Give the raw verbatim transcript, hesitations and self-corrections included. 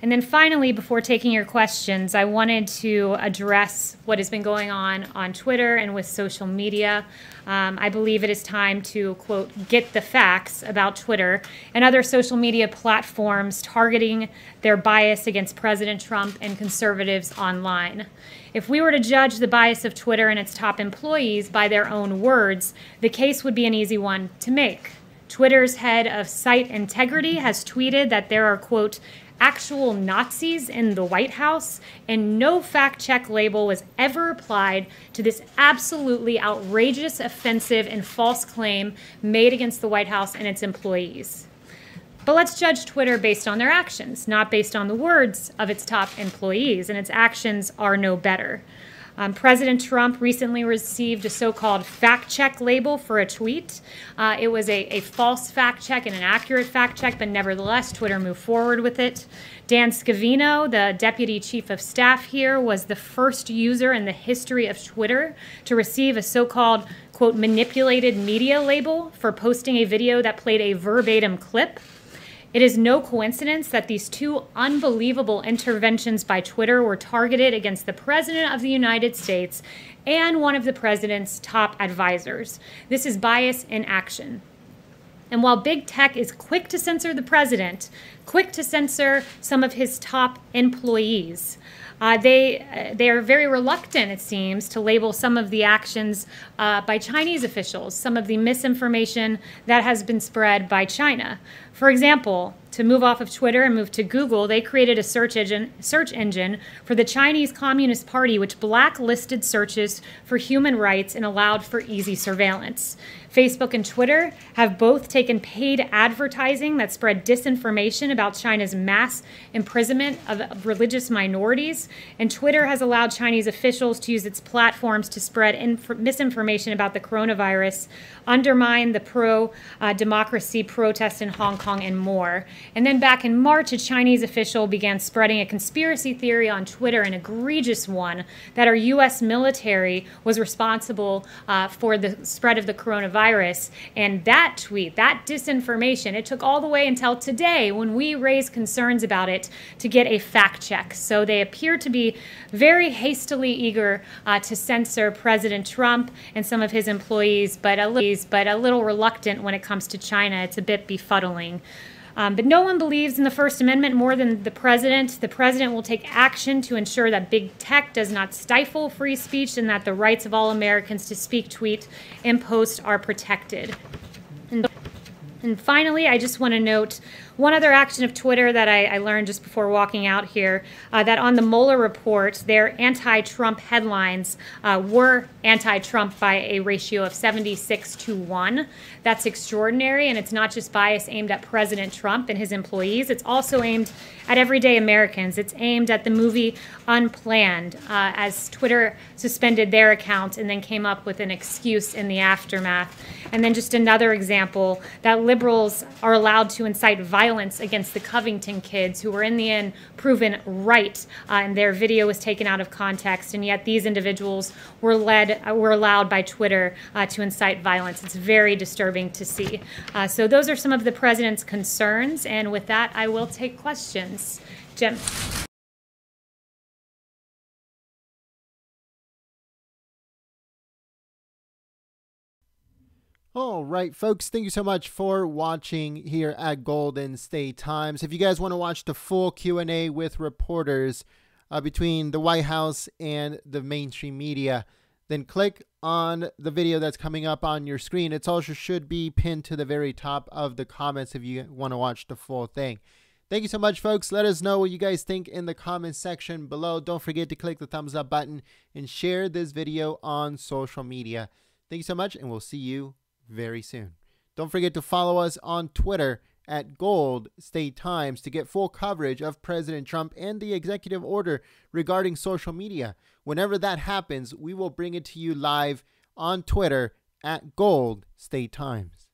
And then finally, before taking your questions, I wanted to address what has been going on on Twitter and with social media. Um, I believe it is time to, quote, get the facts about Twitter and other social media platforms targeting their bias against President Trump and conservatives online. If we were to judge the bias of Twitter and its top employees by their own words, the case would be an easy one to make. Twitter's head of site integrity has tweeted that there are, quote, actual Nazis in the White House, and no fact check label was ever applied to this absolutely outrageous, offensive, and false claim made against the White House and its employees. But let's judge Twitter based on their actions, not based on the words of its top employees, and its actions are no better. Um, President Trump recently received a so-called fact check label for a tweet. Uh, it was a, a false fact check and an accurate fact check, but nevertheless, Twitter moved forward with it. Dan Scavino, the deputy chief of staff here, was the first user in the history of Twitter to receive a so-called, quote, manipulated media label for posting a video that played a verbatim clip. It is no coincidence that these two unbelievable interventions by Twitter were targeted against the President of the United States and one of the President's top advisors. This is bias in action. And while big tech is quick to censor the President, quick to censor some of his top employees, Uh, they, uh, they are very reluctant, it seems, to label some of the actions uh, by Chinese officials, some of the misinformation that has been spread by China. For example, to move off of Twitter and move to Google, they created a search engine, search engine for the Chinese Communist Party, which blacklisted searches for human rights and allowed for easy surveillance. Facebook and Twitter have both taken paid advertising that spread disinformation about China's mass imprisonment of, of religious minorities, and Twitter has allowed Chinese officials to use its platforms to spread inf- misinformation about the coronavirus, undermine the pro-democracy uh, protests in Hong Kong, and more. And then back in March, a Chinese official began spreading a conspiracy theory on Twitter, an egregious one, that our U S military was responsible uh, for the spread of the coronavirus. And that tweet, that disinformation, it took all the way until today when we raised concerns about it to get a fact check. So they appear to be very hastily eager uh, to censor President Trump and some of his employees, but a, li but a little reluctant when it comes to China. It's a bit befuddling. Um, but no one believes in the First Amendment more than the president. The president will take action to ensure that big tech does not stifle free speech and that the rights of all Americans to speak, tweet, and post are protected. And, and finally, I just want to note one other action of Twitter that I, I learned just before walking out here, uh, that on the Mueller report, their anti-Trump headlines uh, were anti-Trump by a ratio of seventy-six to one. That's extraordinary, and it's not just bias aimed at President Trump and his employees. It's also aimed at everyday Americans. It's aimed at the movie Unplanned, uh, as Twitter suspended their account and then came up with an excuse in the aftermath. And then just another example, that liberals are allowed to incite violence Violence against the Covington kids, who were in the end proven right, uh, and their video was taken out of context, and yet these individuals were led, uh, were allowed by Twitter uh, to incite violence. It's very disturbing to see. Uh, so those are some of the president's concerns, and with that, I will take questions. Jim. All right, folks, thank you so much for watching here at Golden State Times. If you guys want to watch the full Q and A with reporters uh, between the White House and the mainstream media, then click on the video that's coming up on your screen. It also should be pinned to the very top of the comments if you want to watch the full thing. Thank you so much, folks. Let us know what you guys think in the comments section below. Don't forget to click the thumbs up button and share this video on social media. Thank you so much, and we'll see you very soon. Don't forget to follow us on Twitter at Gold State Times to get full coverage of President Trump and the executive order regarding social media. Whenever that happens, we will bring it to you live on Twitter at Gold State Times.